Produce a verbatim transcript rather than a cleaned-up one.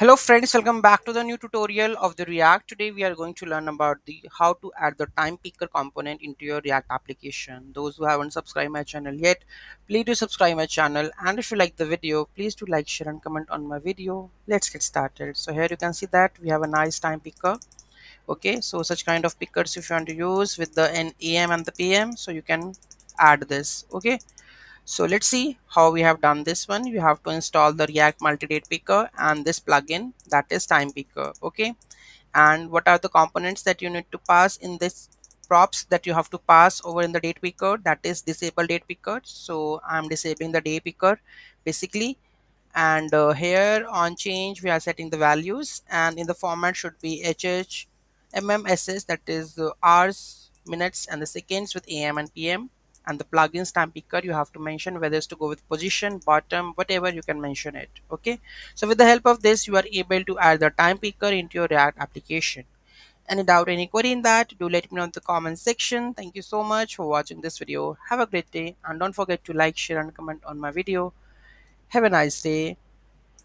Hello friends, welcome back to the new tutorial of the React. Today we are going to learn about the how to add the time picker component into your React application. Those who haven't subscribed my channel yet, please do subscribe my channel, and if you like the video, please do like, share and comment on my video. Let's get started. So here you can see that we have a nice time picker. Okay, so such kind of pickers if you want to use with the A M and the P M, so you can add this. Okay, so let's see how we have done this one. You have to install the React Multi Date Picker and this plugin, that is Time Picker. Okay, and what are the components that you need to pass in this props that you have to pass over in the date picker? That is disable date picker. So I'm disabling the day picker basically. And uh, here on change we are setting the values, and in the format should be H H M M S S, that is the hours, minutes, and the seconds with A M and P M. And the plugins time picker, you have to mention whether it's to go with position, bottom, whatever, you can mention it. Okay, so with the help of this you are able to add the time picker into your React application. Any doubt, any query in that, do let me know in the comment section. Thank you so much for watching this video. Have a great day, and don't forget to like, share and comment on my video. Have a nice day.